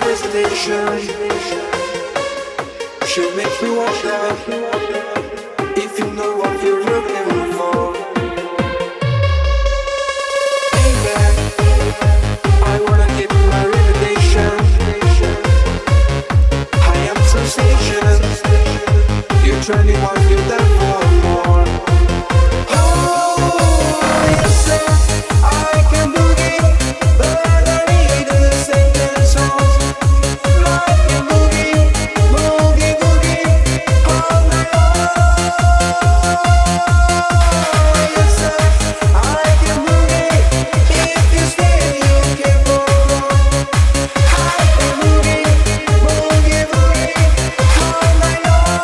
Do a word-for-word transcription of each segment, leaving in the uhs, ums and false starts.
railway station. She'll make you wonder if you know what you're looking for. Hey man, I wanna get my reputation. I am sensational. You're twenty-one, you're done for more. Oh, yes sir, I can do it, but I need a second song. Like a boogie, boogie, boogie, all night long. Yes sir, I can do it, if you stay you can go on. Like a boogie, boogie, boogie, all night long.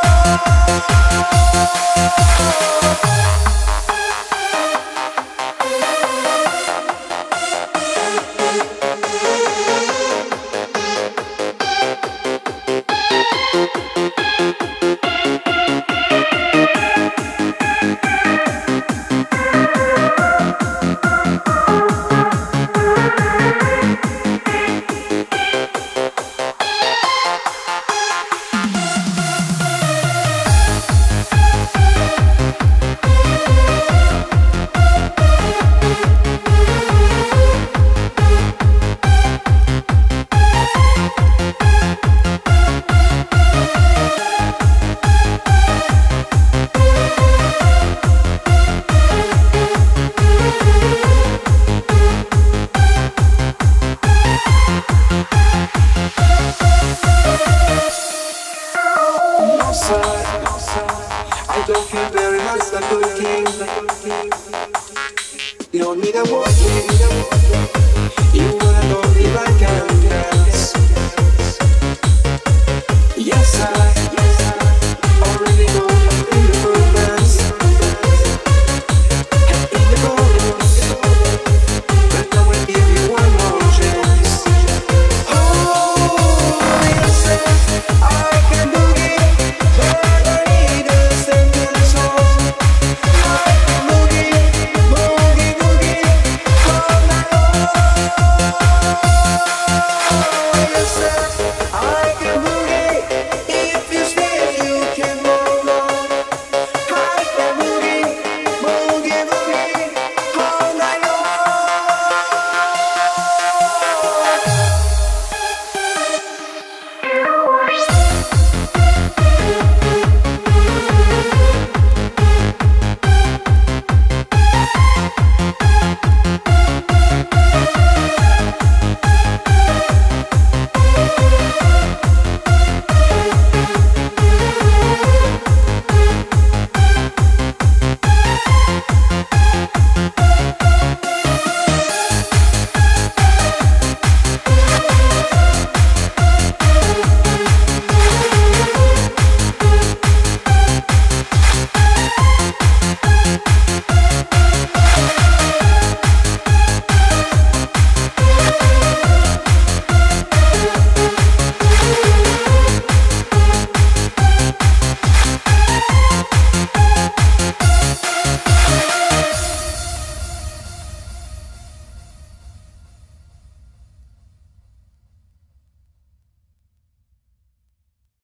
I